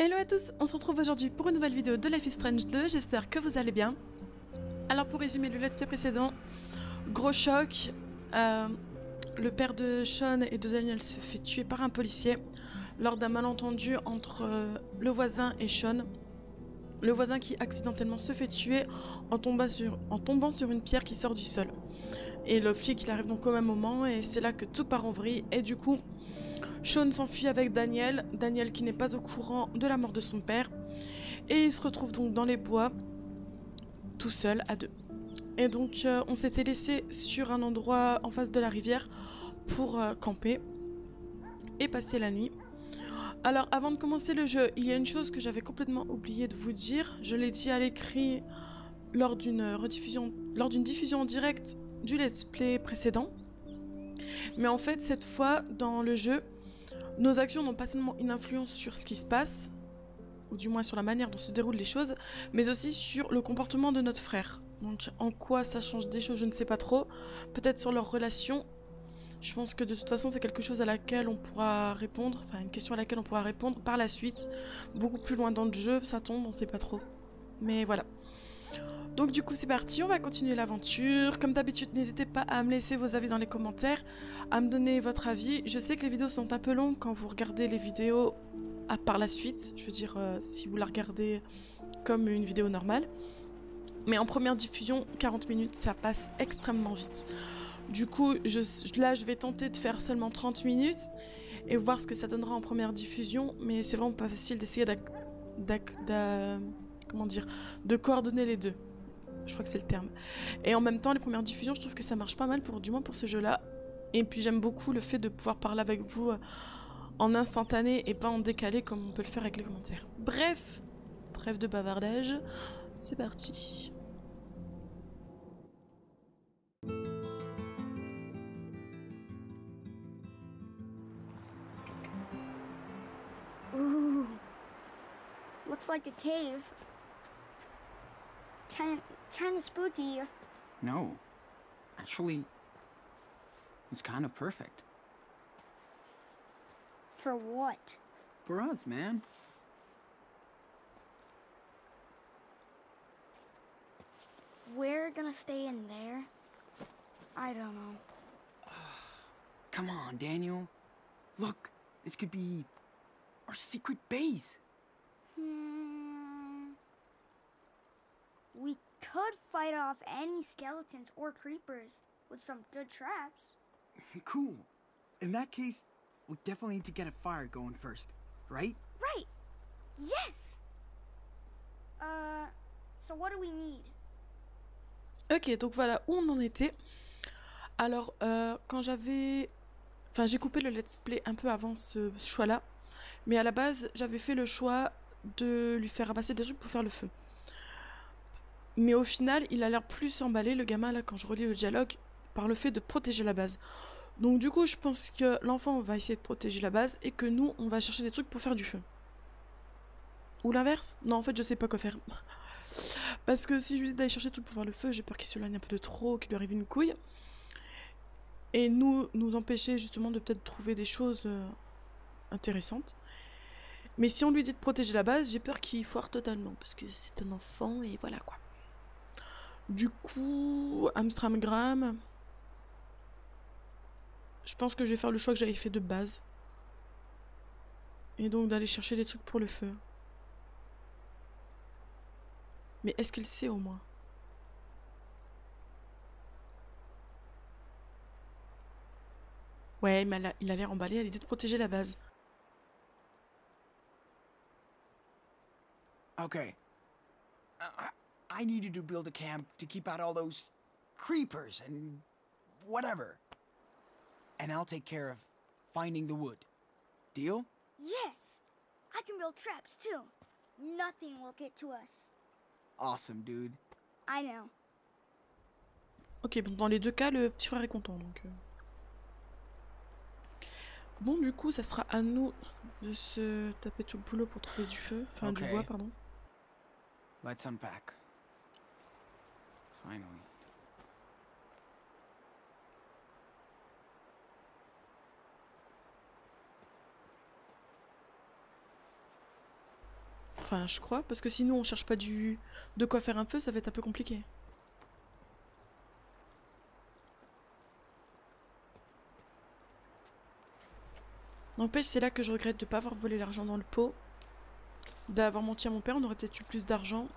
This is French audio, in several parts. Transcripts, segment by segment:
Hello à tous, on se retrouve aujourd'hui pour une nouvelle vidéo de Life is Strange 2, j'espère que vous allez bien. Alors pour résumer le let's play précédent, gros choc, le père de Sean et de Daniel se fait tuer par un policier lors d'un malentendu entre le voisin et Sean. Le voisin qui accidentellement se fait tuer en tombant sur une pierre qui sort du sol. Et le flic il arrive donc au même moment et c'est là que tout part en vrille et du coup Sean s'enfuit avec Daniel, qui n'est pas au courant de la mort de son père et il se retrouve donc dans les bois tout seul à deux. Et donc on s'était laissé sur un endroit en face de la rivière pour camper et passer la nuit. Alors avant de commencer le jeu, il y a une chose que j'avais complètement oublié de vous dire, je l'ai dit à l'écrit lors d'une diffusion en direct du let's play précédent. Mais en fait cette fois dans le jeu, nos actions n'ont pas seulement une influence sur ce qui se passe, ou du moins sur la manière dont se déroulent les choses, mais aussi sur le comportement de notre frère. Donc en quoi ça change des choses, je ne sais pas trop, peut-être sur leur relation. Je pense que de toute façon c'est quelque chose à laquelle on pourra répondre, enfin une question à laquelle on pourra répondre par la suite, beaucoup plus loin dans le jeu, ça tombe, on ne sait pas trop. Mais voilà. Donc du coup c'est parti, on va continuer l'aventure. Comme d'habitude, n'hésitez pas à me laisser vos avis dans les commentaires, à me donner votre avis. Je sais que les vidéos sont un peu longues quand vous regardez les vidéos par la suite, je veux dire si vous la regardez comme une vidéo normale. Mais en première diffusion, 40 minutes, ça passe extrêmement vite. Du coup, là je vais tenter de faire seulement 30 minutes et voir ce que ça donnera en première diffusion. Mais c'est vraiment pas facile d'essayer de coordonner les deux. Je crois que c'est le terme. Et en même temps, les premières diffusions, je trouve que ça marche pas mal, du moins pour ce jeu-là. Et puis j'aime beaucoup le fait de pouvoir parler avec vous en instantané et pas en décalé comme on peut le faire avec les commentaires. Bref, trêve de bavardage, c'est parti. Ooh, looks like a cave. Kind of spooky. No, actually, it's kind of perfect. For what? For us, man. We're gonna stay in there? I don't know. Come on, Daniel. Look, this could be our secret base. We could fight off any skeletons or creepers with some good traps. Cool. In that case, we definitely need to get a fire going first, right? Right. Yes. So what do we need? Ok, donc voilà où on en était. Alors, quand j'avais... Enfin, j'ai coupé le let's play un peu avant ce choix-là. Mais à la base, j'avais fait le choix de lui faire ramasser des trucs pour faire le feu. Mais au final, il a l'air plus emballé, le gamin, là, quand je relis le dialogue, par le fait de protéger la base. Donc du coup, je pense que l'enfant va essayer de protéger la base et que nous, on va chercher des trucs pour faire du feu. Ou l'inverse? Non, en fait, je sais pas quoi faire. Parce que si je lui dis d'aller chercher des trucs pour faire le feu, j'ai peur qu'il se lâche un peu de trop, qu'il lui arrive une couille. Et nous empêcher justement de peut-être trouver des choses intéressantes. Mais si on lui dit de protéger la base, j'ai peur qu'il foire totalement, parce que c'est un enfant et voilà quoi. Du coup, Amstramgram, je pense que je vais faire le choix que j'avais fait de base. Et donc d'aller chercher des trucs pour le feu. Mais est-ce qu'il sait au moins? Ouais, mais il a l'air emballé à l'idée de protéger la base. Ok. I needed to build a camp to keep out all those creepers and whatever. And I'll take care of finding the wood. Deal? Yes. I can build traps too. Nothing will get to us. Awesome, dude. I know. Ok, bon, dans les deux cas, le petit frère est content, donc... Bon, du coup, ça sera à nous de se taper tout le boulot pour trouver du feu. Enfin, okay. Du bois, pardon. Let's unpack. Finally. Enfin, je crois, parce que sinon on cherche pas de quoi faire un feu, ça va être un peu compliqué. N'empêche, c'est là que je regrette de ne pas avoir volé l'argent dans le pot, d'avoir menti à mon père, on aurait peut-être eu plus d'argent,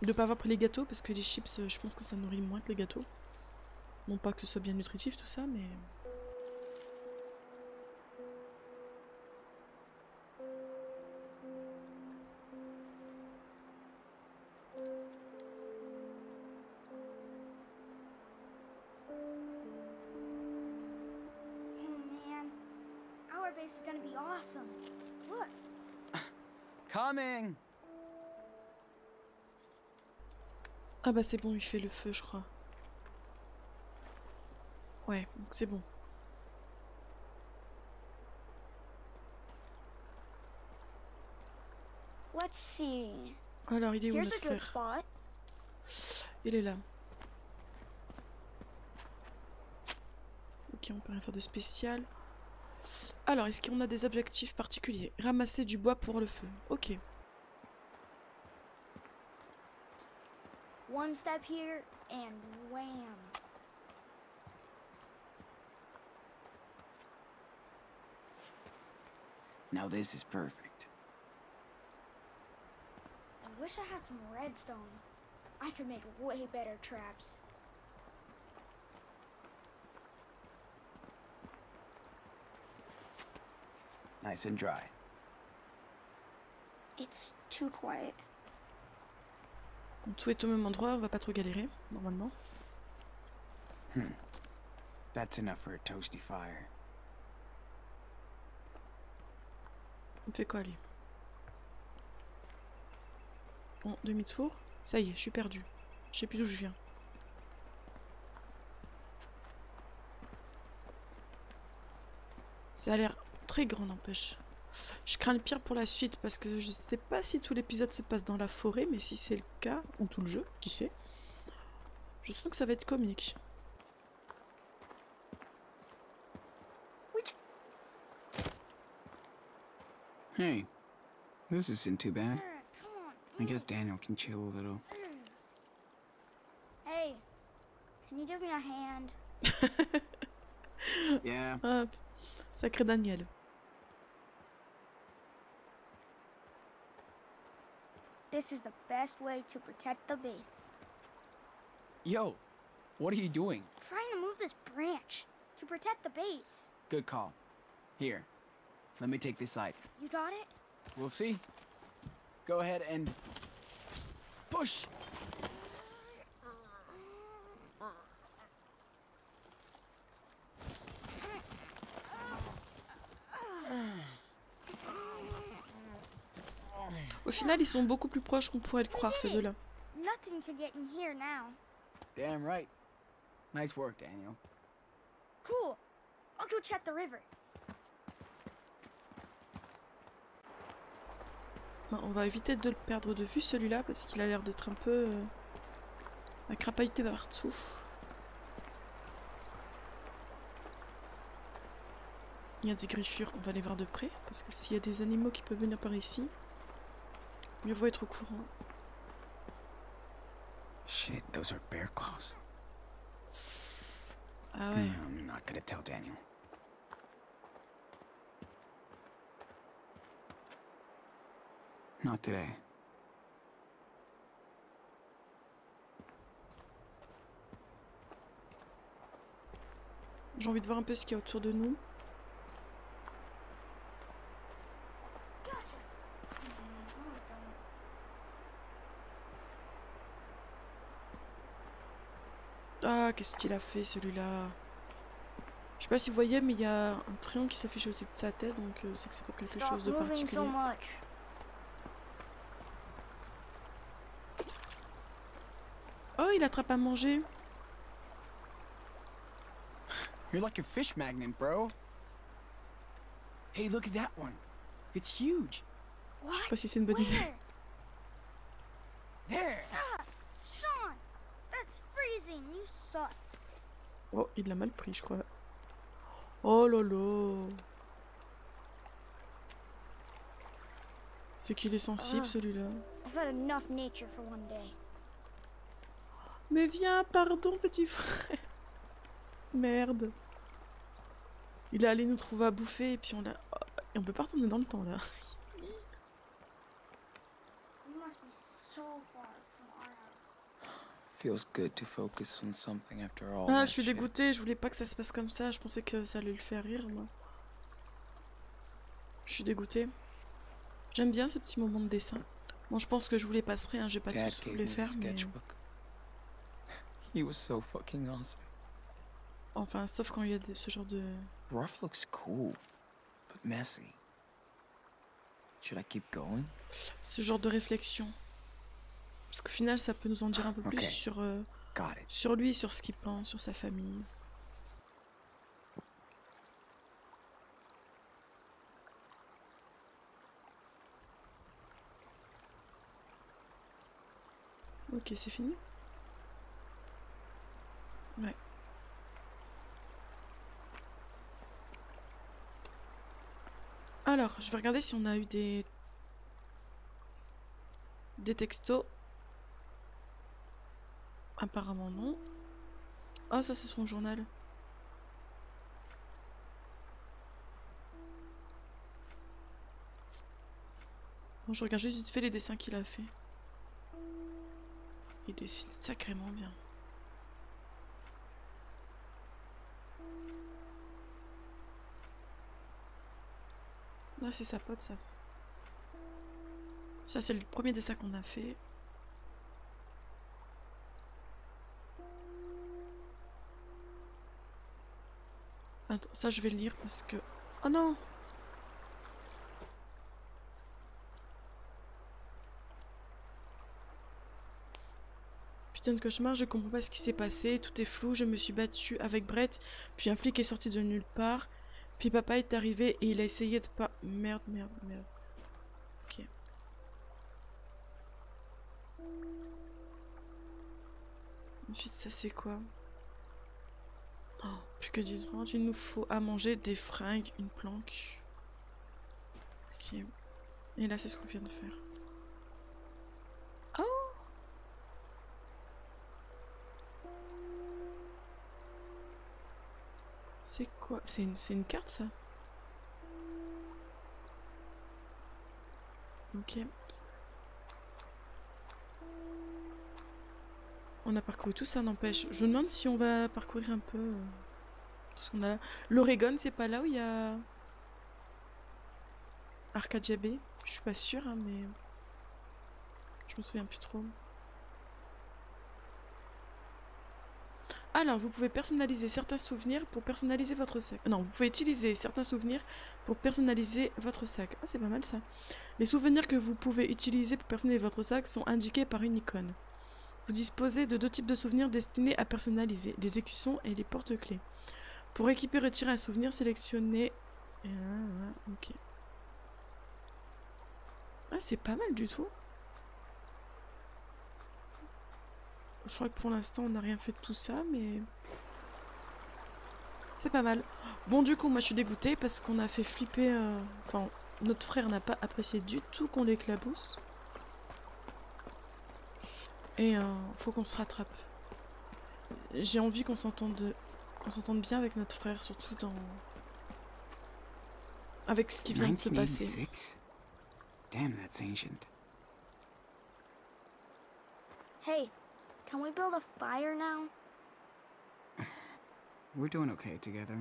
de ne pas avoir pris les gâteaux, parce que les chips, je pense que ça nourrit moins que les gâteaux. Non pas que ce soit bien nutritif tout ça, mais... Ah bah c'est bon, il fait le feu je crois. Ouais, donc c'est bon. Alors il est où notre frère? Il est là. Ok, on peut rien faire de spécial. Alors, est-ce qu'on a des objectifs particuliers? Ramasser du bois pour le feu. Ok. One step here and wham. Now this is perfect. I wish I had some redstone. I could make way better traps. Nice and dry. It's too quiet. Tout est au même endroit, on va pas trop galérer, normalement. That's enough for a toasty fire. On fait quoi, lui? Bon, demi-tour. Ça y est, je suis perdue. Je sais plus d'où je viens. Ça a l'air très grand, n'empêche. Je crains le pire pour la suite parce que je sais pas si tout l'épisode se passe dans la forêt, mais si c'est le cas, ou tout le jeu, qui sait, je sens que ça va être comique. Hey, this isn't too bad. I guess Daniel can chill a little. Hey, can you give me a hand? Yeah. Hop, sacré Daniel. This is the best way to protect the base. Yo, what are you doing? Trying to move this branch to protect the base. Good call. Here, let me take this side. You got it? We'll see. Go ahead and push. Au final, ils sont beaucoup plus proches qu'on pourrait le croire, ces deux-là. Damn right. Nice work, Daniel. Cool. I'll go check the river. Bon, on va éviter de le perdre de vue, celui-là, parce qu'il a l'air d'être un peu acrapahuté partout. Il y a des griffures, on va les voir de près, parce que s'il y a des animaux qui peuvent venir par ici. Mieux vaut être au courant. Shit, those are bear claws. Ah ouais. I'm not gonna tell Daniel. Not today. J'ai envie de voir un peu ce qu'il y a autour de nous. Qu'est-ce qu'il a fait celui-là? Je sais pas si vous voyez, mais il y a un triangle qui s'affiche au-dessus de sa tête, donc c'est que c'est pas quelque chose de particulier. Oh, il attrape à manger. You're like a fish magnet, bro. Hey, look at that one. It's huge. Je sais pas si c'est une bonne idée. There. Oh, il l'a mal pris, je crois. Oh là là. C'est qu'il est sensible celui-là. Mais viens, pardon petit frère. Merde. Il est allé nous trouver à bouffer et puis on l'a... Oh, et on peut pas retourner dans le temps là. Ah, je suis dégoûtée, je voulais pas que ça se passe comme ça, je pensais que ça allait le faire rire moi. Je suis dégoûtée. J'aime bien ce petit moment de dessin. Bon, je pense que je vous les passerai, hein, j'ai pas tout ce que je voulais faire, mais... He was so fucking awesome. Enfin, sauf quand il y a ce genre de... Rough looks cool, but messy. Should I keep going? Ce genre de réflexion. Parce qu'au final, ça peut nous en dire un peu plus sur, sur lui, sur ce qu'il pense, sur sa famille. Ok, c'est fini? Ouais. Alors, je vais regarder si on a eu des textos. Apparemment non. Ah, ça c'est son journal. Bon, je regarde juste vite fait les dessins qu'il a fait. Il dessine sacrément bien. Ah, c'est sa pote ça. Ça c'est le premier dessin qu'on a fait. Attends, ça je vais le lire parce que... Oh non! Putain de cauchemar, je comprends pas ce qui s'est passé, tout est flou, je me suis battue avec Brett, puis un flic est sorti de nulle part, puis papa est arrivé et il a essayé de pas... Merde, merde, merde. Ok. Ensuite ça c'est quoi? Oh, plus que du temps, il nous faut à manger des fringues, une planque. Ok. Et là, c'est ce qu'on vient de faire. Oh! C'est quoi? C'est une carte, ça? Ok. On a parcouru tout ça, n'empêche. Je me demande si on va parcourir un peu tout ce qu'on a là. L'Oregon, c'est pas là où il y a Arcadia Bay? Je suis pas sûre, hein, mais je me souviens plus trop. Alors, vous pouvez personnaliser certains souvenirs pour personnaliser votre sac. Non, vous pouvez utiliser certains souvenirs pour personnaliser votre sac. Ah, c'est pas mal ça. Les souvenirs que vous pouvez utiliser pour personnaliser votre sac sont indiqués par une icône. Vous disposez de deux types de souvenirs destinés à personnaliser, les écussons et les porte-clés. Pour équiper et retirer un souvenir, sélectionnez... ok. Ah, c'est pas mal du tout. Je crois que pour l'instant, on n'a rien fait de tout ça, mais... C'est pas mal. Bon, du coup, moi, je suis dégoûtée parce qu'on a fait flipper... Enfin, notre frère n'a pas apprécié du tout qu'on l'éclabousse. Et faut qu'on se rattrape. J'ai envie qu'on s'entende bien avec notre frère, surtout dans... Avec ce qui vient de se passer. Damn, that's ancient. Hey, can we build a fire now? We're doing okay together.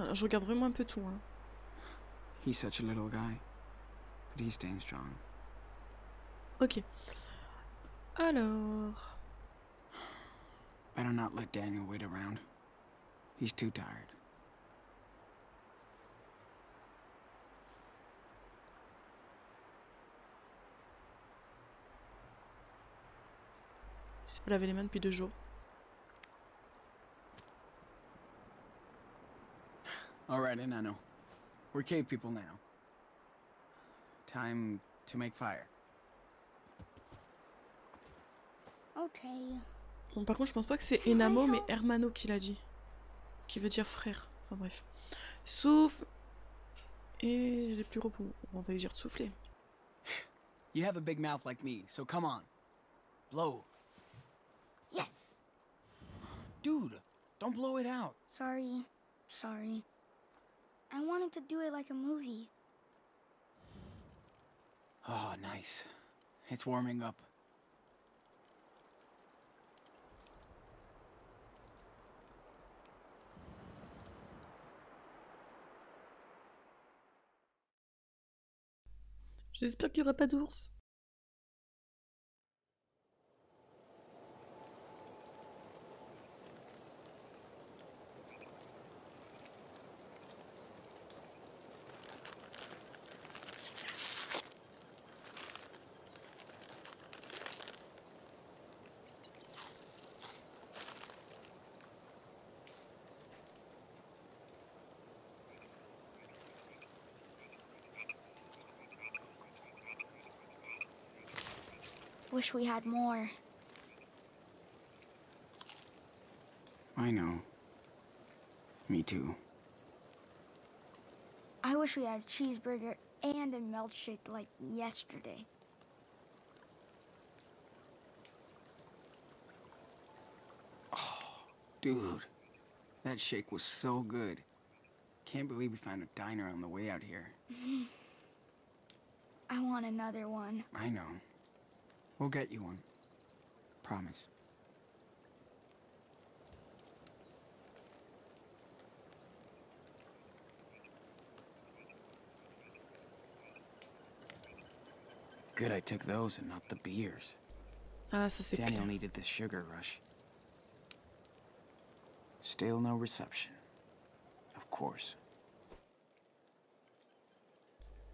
Alors, je regarde vraiment un peu tout, hein. Ok. Alors... Il s'est pas lavé les mains depuis 2 jours. Alright, and I know. We're cave people now. Time to make fire. Okay. Bon, par contre, je pense pas que c'est Enamo, mais Hermano qui l'a dit. Qui veut dire frère. Enfin bref. Souffle. Et les plus gros poumons. On va lui dire de souffler. You have a big mouth like me, so come on. Blow. Yes. Dude, don't blow it out. Sorry. Sorry. I wanted to do it like a movie. Oh, nice. It's warming up. J'espère qu'il n'y aura pas d'ours. Wish we had more. I know. Me too. I wish we had a cheeseburger and a milkshake like yesterday. Oh, dude. That shake was so good. Can't believe we found a diner on the way out here. I want another one. I know. We'll get you one. Promise. Good I took those and not the beers. Ah, ça c'est clair. Daniel needed this sugar rush. Still no reception. Of course.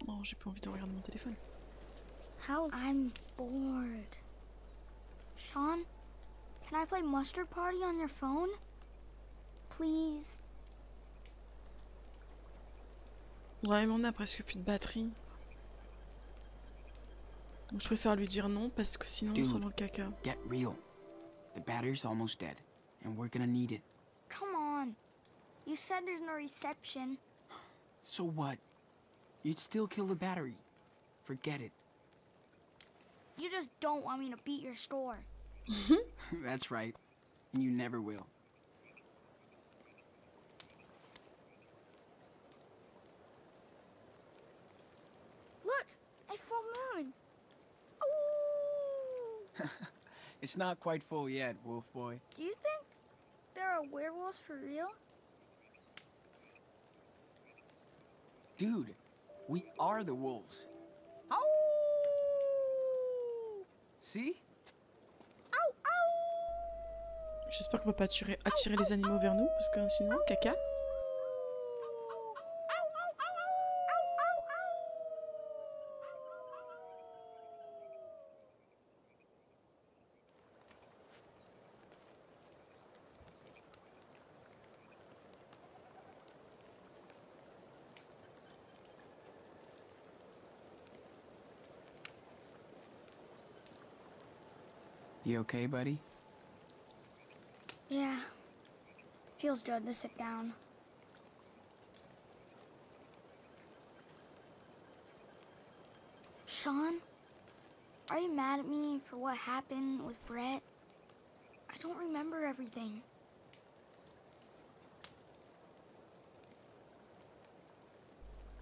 Non, j'ai plus envie de regarder mon téléphone. How I'm bored. Sean, can I play Mustard Party on your phone? Please. Ouais, mais on a presque plus de batterie. Donc je préfère lui dire non parce que sinon on sera dans le caca. Get real. The battery's almost dead and we're gonna need it. Come on. You said there's no reception. So what? You'd still kill the battery. Forget it. You just don't want me to beat your store. That's right. And you never will. Look, a full moon. Ooh. It's not quite full yet, wolf boy. Do you think there are werewolves for real? Dude, we are the wolves. J'espère qu'on va pas attirer les animaux vers nous parce que sinon, caca. You okay, buddy? Yeah. Feels good to sit down. Sean, are you mad at me for what happened with Brett? I don't remember everything.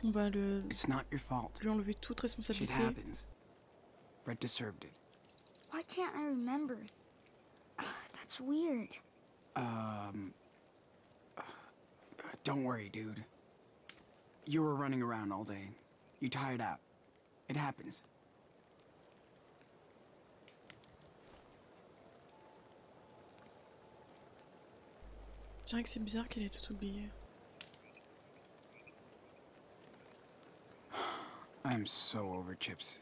On va It's not your fault. Lui enlever toute responsabilité. Shit happens. Brett deserved it. Why can't I remember? That's weird. Don't worry, dude. You were running around all day. You tired out. It happens. Je dirais que c'est bizarre qu'il ait tout oublié. I'm so over chips.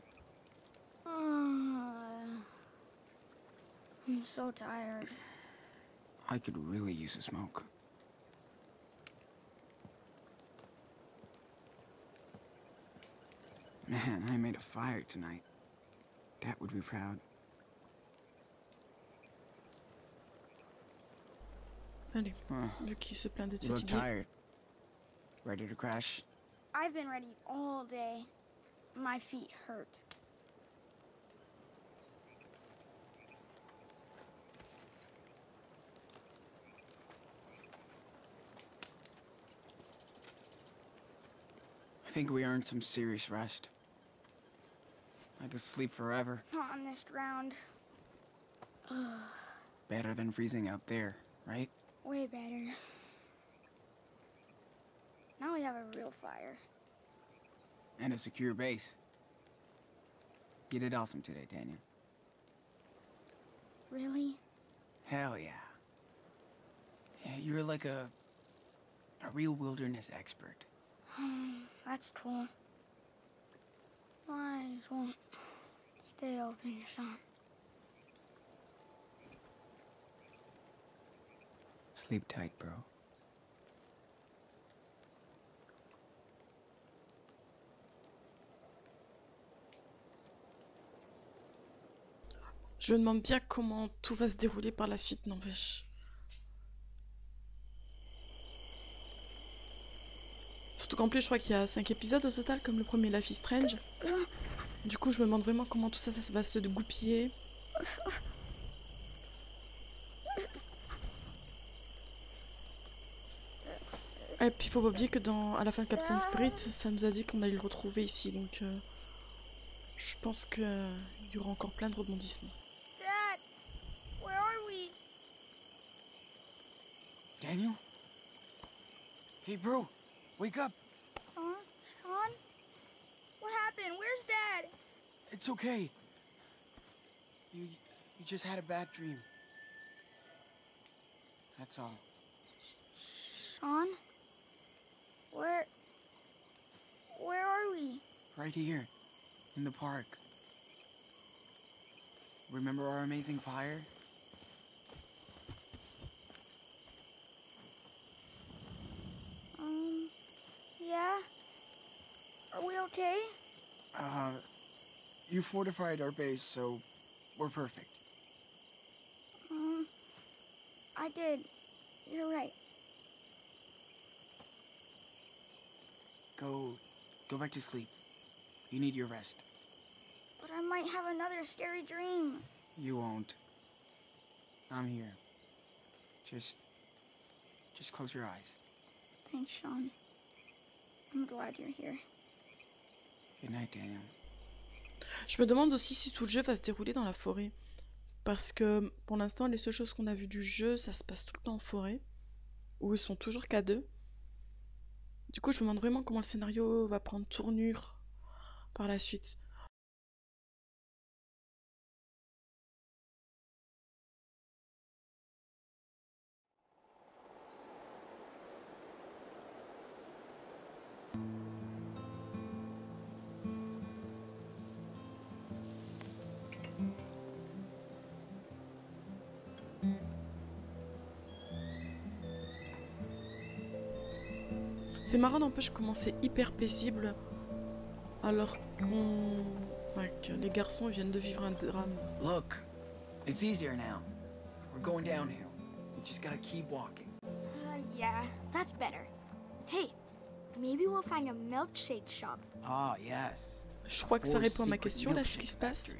I'm so tired. I could really use a smoke. Man, I made a fire tonight. Dad would be proud. Allez, vu qu'il se plaint d'être fatigué. Ready to crash? I've been ready all day. My feet hurt. I think we earned some serious rest. I could sleep forever. Not on this ground. Better than freezing out there, right? Way better. Now we have a real fire. And a secure base. You did awesome today, Daniel. Really? Hell yeah. Yeah, you're like a real wilderness expert. That's cool. Eyes won't stay open, Sean. Sleep tight, bro. Je me demande bien comment tout va se dérouler par la suite, n'empêche. Surtout qu'en plus, je crois qu'il y a 5 épisodes au total, comme le premier Life is Strange. Du coup, je me demande vraiment comment tout ça, ça va se goupiller. Et puis, faut pas oublier que à la fin de Captain Spirit, ça nous a dit qu'on allait le retrouver ici, donc... je pense qu'il y aura encore plein de rebondissements. Dad, where are we? Daniel? Hey, bro, wake up! Sean? What happened? Where's Dad? It's okay. You just had a bad dream. That's all. Sean? Where are we? Right here, in the park. Remember our amazing fire? Yeah? Are we okay? You fortified our base, so we're perfect. I did. You're right. Go back to sleep. You need your rest. But I might have another scary dream. You won't. I'm here. Just close your eyes. Thanks, Sean. I'm glad you're here. Good night, Daniel. Je me demande aussi si tout le jeu va se dérouler dans la forêt. Parce que pour l'instant, les seules choses qu'on a vues du jeu, ça se passe tout le temps en forêt. Où ils sont toujours qu'à deux. Du coup, je me demande vraiment comment le scénario va prendre tournure par la suite. C'est marrant, n'empêche, je commençais hyper paisible alors que les garçons viennent de vivre un drame. Look, it's easier now. We're going downhill. We just gotta keep walking. Yeah, that's better. Hey, maybe we'll find a milkshake shop. Ah, yes. Je crois que ça répond à ma question là, ce qui se passe.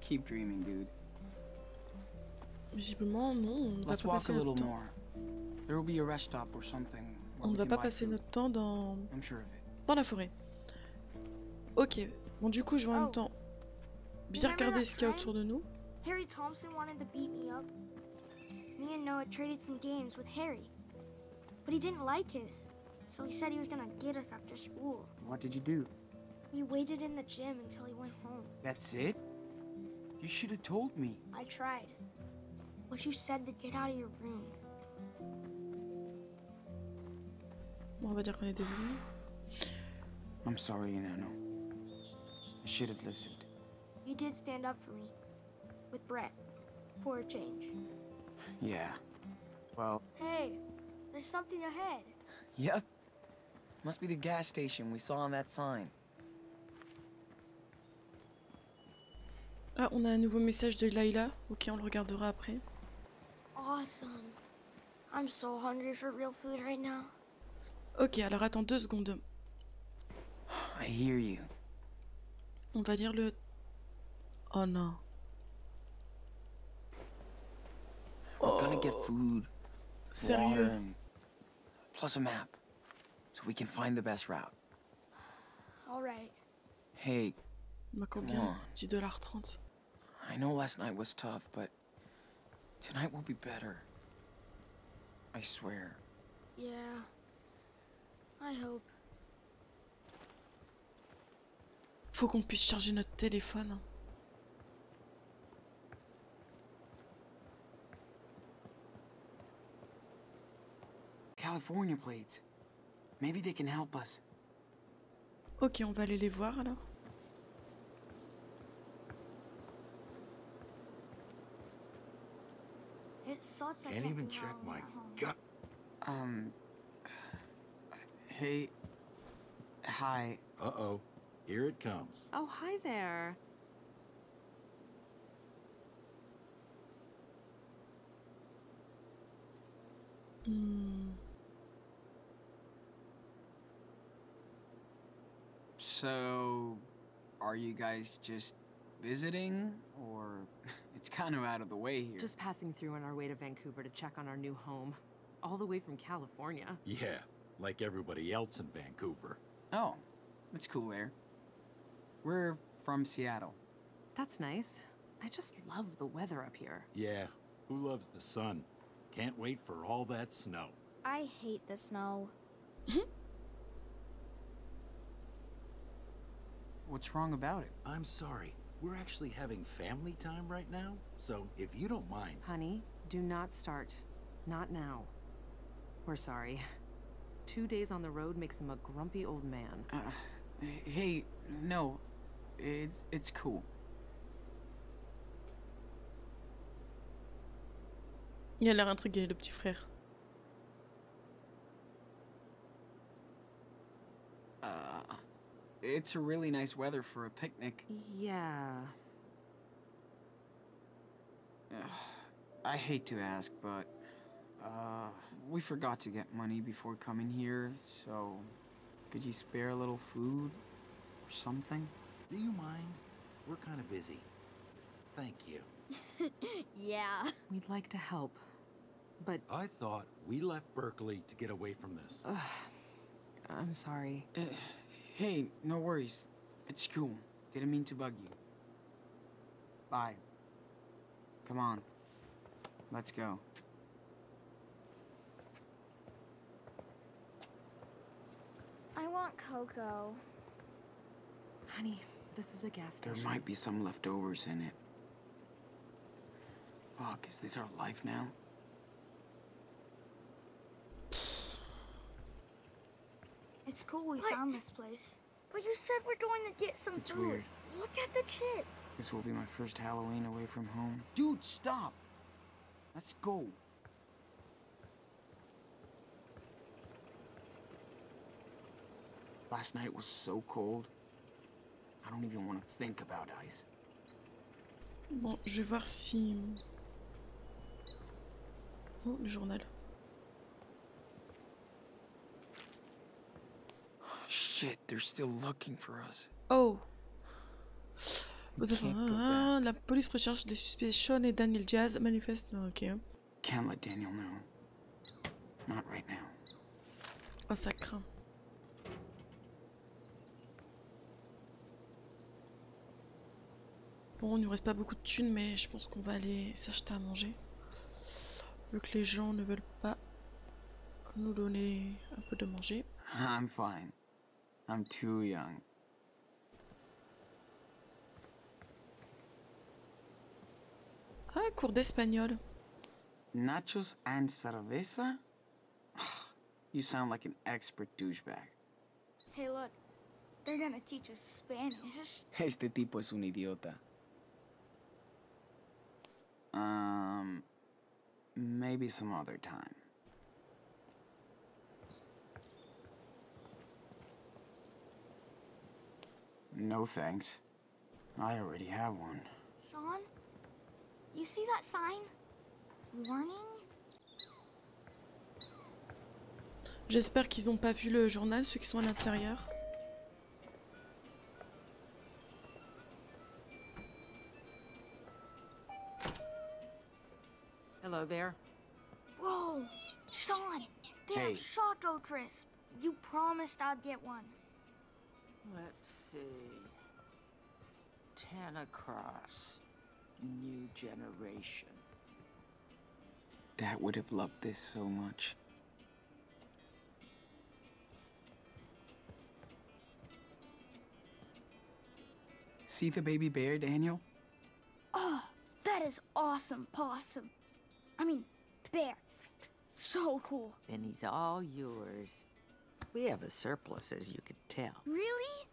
Keep dreaming, dude. Visiblement, non. On va pas passer notre temps. On ne va pas passer notre temps dans la forêt. Ok. Bon, du coup, je vais en même temps bien regarder ce qu'il y a autour de nous. Harry Thompson wanted to beat me up. Me and Noah traded some games with Harry, but he didn't like us, so he said he was gonna get us after school. What did you do? We waited in the gym until he went home. That's it? You should have told me. I tried, but you said to get out of your room. Bon, on va dire qu'on est désolé. I'm sorry, Nano. I should have listened. You did stand up for me with Brett for a change. Yeah. Well. Hey, there's something ahead. Yep. Must be the gas station we saw on that sign. Ah, on a un nouveau message de Laila. Ok, on le regardera après. awesome. I'm so hungry for real food right now. Ok, alors attends 2 secondes. I hear you. On va lire le... Oh non. We're gonna get food, water, and plus a map, so we can find the best route. All right. Hey, come on. $10.30. I know last night was tough, but tonight will be better. I swear. Yeah. I hope. Faut qu'on puisse charger notre téléphone. California plates. Maybe they can help us. Ok, on va aller les voir alors. Can't even check my gut. Hey. Hi. Uh-oh. Here it comes. Oh, hi there. Hmm. So, are you guys just visiting, or it's kind of out of the way here? Just passing through on our way to Vancouver to check on our new home, all the way from California. Yeah, like everybody else in Vancouver. Oh, it's cool there. We're from Seattle. That's nice. I just love the weather up here. Yeah, who loves the sun? Can't wait for all that snow. I hate the snow. What's wrong about it? I'm sorry. We're actually having family time right now, so if you don't mind... Honey, do not start. Not now. We're sorry. 2 days on the road makes him a grumpy old man. Hey, no. It's cool. Il a l'air intrigué, le petit frère. It's a really nice weather for a picnic. Yeah. I hate to ask, but we forgot to get money before coming here, so could you spare a little food or something? Do you mind? We're kind of busy. Thank you. Yeah. We'd like to help, but... I thought we left Berkeley to get away from this. I'm sorry. Hey, no worries. It's cool. Didn't mean to bug you. Bye. Come on. Let's go. I want cocoa. Honey, this is a gas station. There might be some leftovers in it. Fuck, is this our life now? It's cool we found this place. But you said we're going to get some food. Weird. Look at the chips. This will be my first Halloween away from home. Dude, stop. Let's go. Last night was so cold. I don't even want to think about ice. Bon, je vais voir si... Oh, le journal. Shit, they're still looking for us. Oh. La police recherche les suspects Sean et Daniel Diaz manifestent. Ok. Can't let Daniel know. Not right now. Oh, ça craint. Bon, il nous reste pas beaucoup de thunes, mais je pense qu'on va aller s'acheter à manger. Vu que les gens ne veulent pas nous donner un peu de manger. I'm fine. I'm too young. Ah, cours d'espagnol. Nachos and cerveza? You sound like an expert douchebag. Hey, look. They're gonna teach us Spanish. Este tipo es un idiota. Maybe some other time. No thanks. I already have one. Sean, you see that sign? J'espère qu'ils n'ont pas vu le journal, ceux qui sont à l'intérieur. Hello there. Whoa, Sean, damn Choco Crisp. You promised I'd get one. Let's see. Tanacross New Generation. Dad would have loved this so much. See the baby bear, Daniel? Oh, that is awesome, possum. I mean, bear. So cool. And he's all yours. We have a surplus, as you can tell. Really?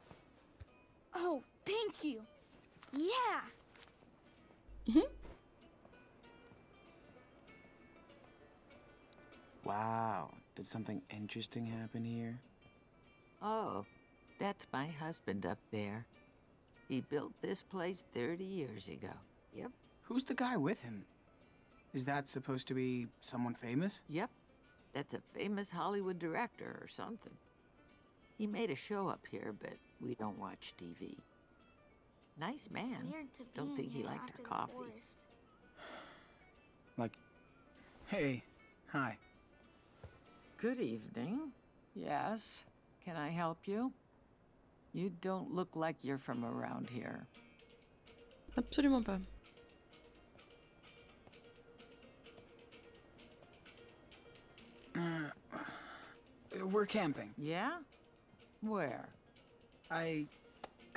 Oh, thank you. Yeah. Mm-hmm. Wow. Did something interesting happen here? Oh, that's my husband up there. He built this place 30 years ago. Yep. Who's the guy with him? Is that supposed to be someone famous? Yep. That's a famous Hollywood director or something. He made a show up here, but we don't watch TV. Nice man. Don't think he liked our coffee. Like, hey, hi. Good evening. Yes, can I help you? You don't look like you're from around here. Absolument pas. We're camping. Yeah? Where? I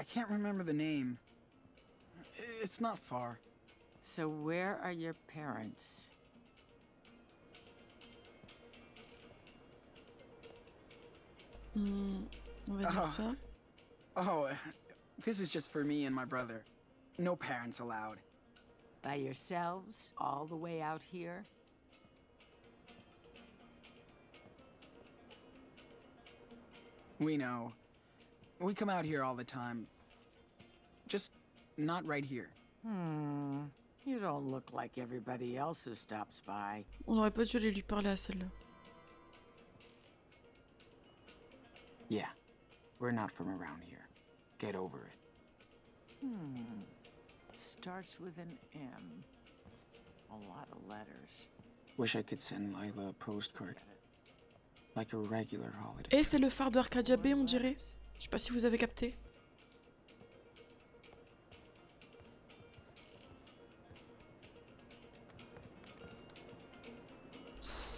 can't remember the name. It's not far. So where are your parents? On va dire ça. Oh, this is just for me and my brother. No parents allowed. By yourselves, all the way out here? We know. We come out here all the time. Just not right here. Hmm. You don't look like everybody else who stops by. On aurait pas dû aller lui parler à celle-là. Yeah. We're not from around here. Get over it. Hmm. Starts with an M. A lot of letters. Wish I could send Laila a postcard. Like a regular holiday. Et c'est le phare de Arcadia Bay, on dirait. Je sais pas si vous avez capté.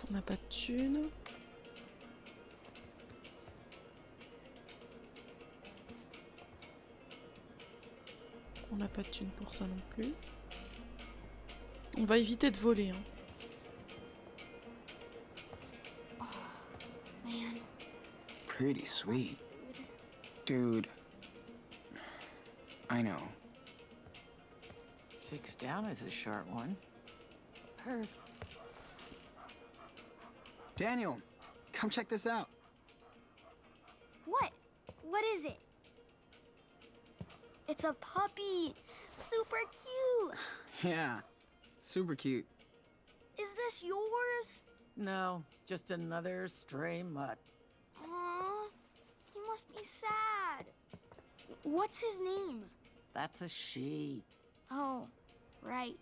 On n'a pas de thunes. On n'a pas de thunes pour ça non plus. On va éviter de voler, hein. Pretty sweet. Dude. I know. 6 down is a short one. Perfect. Daniel, come check this out. What? What is it? It's a puppy. Super cute. Yeah, super cute. Is this yours? No, just another stray mutt. Aww, he must be sad. What's his name? That's a she. Oh, right.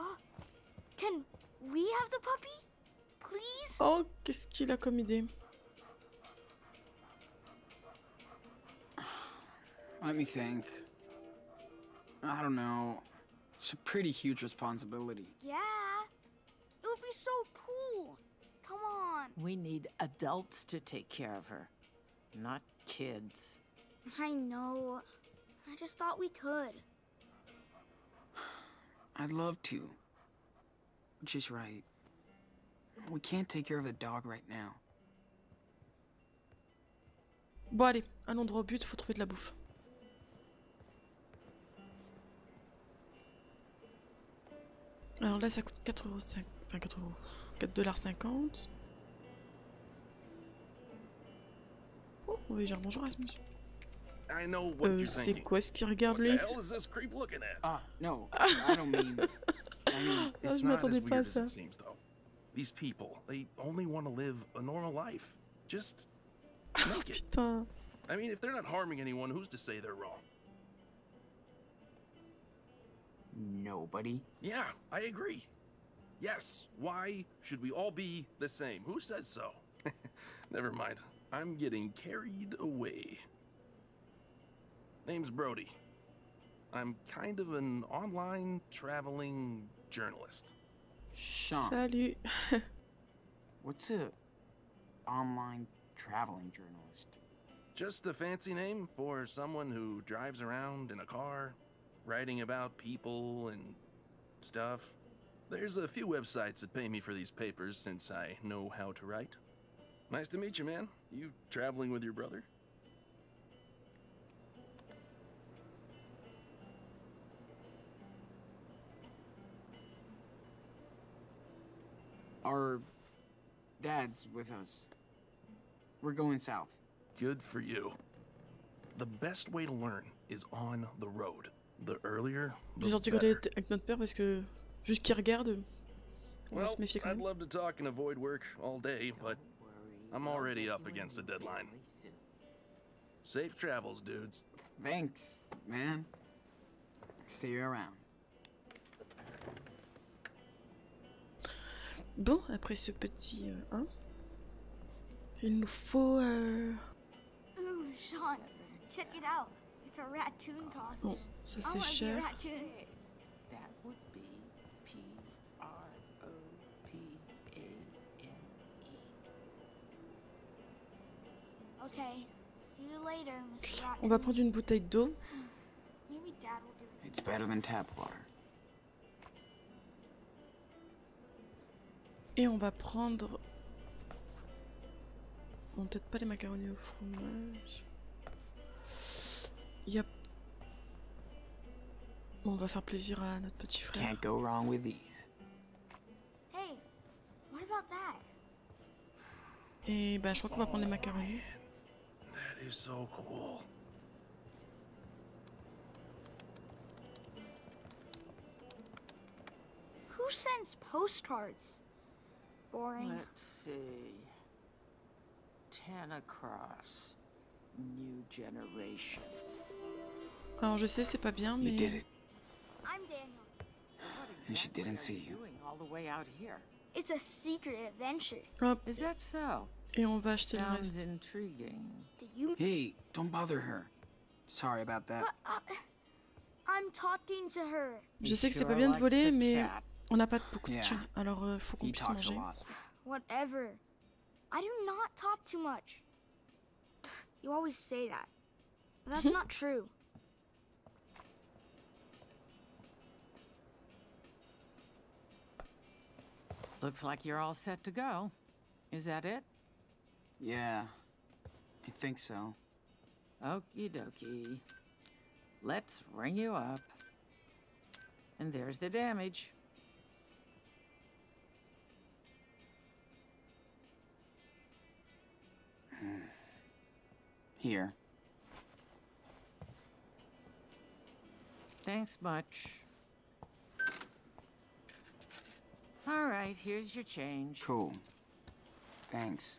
Oh, can we have the puppy, please? Oh, qu'est-ce qu'il a comme idée? Let me think. I don't know. It's a pretty huge responsibility. Yeah, it would be so cool. Come on. We need adults to take care of her, not kids. I know. I just thought we could. I'd love to. She's right. We can't take care of a dog right now. Bon allez, allons droit au but, faut trouver de la bouffe. Alors là ça coûte 4,5€, enfin 4€. 4,50$. Oh, on va dire bonjour à ce monsieur. C'est quoi ce qu'il regarde lui? Ah, non, I don't mean I mean, it's not as weird as it seems, though. These people, they only want to live a normal life. Just make it. I mean, if they're not harming anyone, who's to say they're wrong? Nobody. Yeah, I agree. Yes, why should we all be the same? Who says so? Never mind. I'm getting carried away. Name's Brody. I'm kind of an online traveling journalist. Sean. Salut. What's a online traveling journalist? Just a fancy name for someone who drives around in a car, writing about people and stuff. There's a few websites that pay me for these papers since I know how to write. Nice to meet you, man. You traveling with your brother? Our dad's with us. We're going south. Good for you. The best way to learn is on the road. The earlier, the better. Avec notre père parce que juste qu'il regarde, on va se méfier quand même. I'd love to talk and avoid work all day, but I'm already up against the deadline. Safe travels, dudes. Thanks, man. See you around. Bon, après ce petit 1, il nous faut... Ooh, Sean, check it out. It's a raccoon toss. Bon, ça c'est cher. That would be P-R-O-P-A-N-E. Okay, see you later, Mr. Raccoon. On va prendre une bouteille d'eau. Maybe Dad will do it. It's better than tap water. Et on va prendre... Bon, peut-être pas les macaronis au fromage. Yep. Bon, on va faire plaisir à notre petit frère. Can't go wrong with these. Hey, what about that? Et ben, je crois qu'on va prendre les macaronis. Man, that is so cool. Who sends postcards? Boring. Let's see. Tanacross New Generation. Alors je sais, c'est pas bien, mais. You did it. I'm Daniel. And she didn't see you. All the way out here. It's a secret adventure. Is that so? Et on va acheter le reste. Sounds intriguing. Hey, don't bother her. Sorry about that. I'm talking to her. Je sais que c'est pas bien de voler, mais. On n'a pas beaucoup de thunes, alors faut qu'on puisse manger. Whatever. I do not talk too much. You always say that. But that's not true. Looks like you're all set to go. Is that it? Yeah. I think so. Okie dokie. Let's ring you up. And there's the damage. Here. Thanks much. All right, here's your change. Cool. Thanks.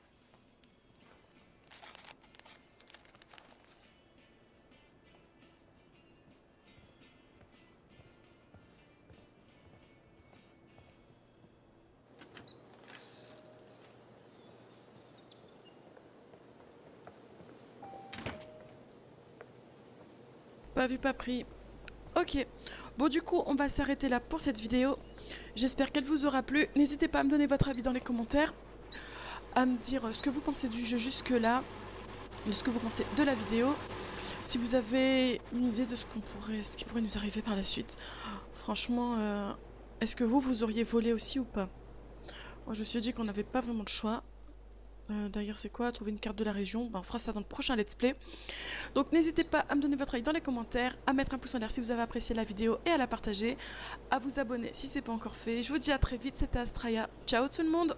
Pas vu, pas pris. Ok. Bon, du coup, on va s'arrêter là pour cette vidéo. J'espère qu'elle vous aura plu. N'hésitez pas à me donner votre avis dans les commentaires, à me dire ce que vous pensez du jeu jusque-là, ce que vous pensez de la vidéo. Si vous avez une idée de ce qui pourrait nous arriver par la suite. Franchement, est-ce que vous auriez volé aussi ou pas? Moi, je me suis dit qu'on n'avait pas vraiment le choix. D'ailleurs c'est quoi? Trouver une carte de la région. Ben, on fera ça dans le prochain let's play. Donc n'hésitez pas à me donner votre avis dans les commentaires, à mettre un pouce en l'air si vous avez apprécié la vidéo et à la partager, à vous abonner si c'est pas encore fait. Je vous dis à très vite, c'était Astraïa. Ciao tout le monde.